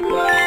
Point.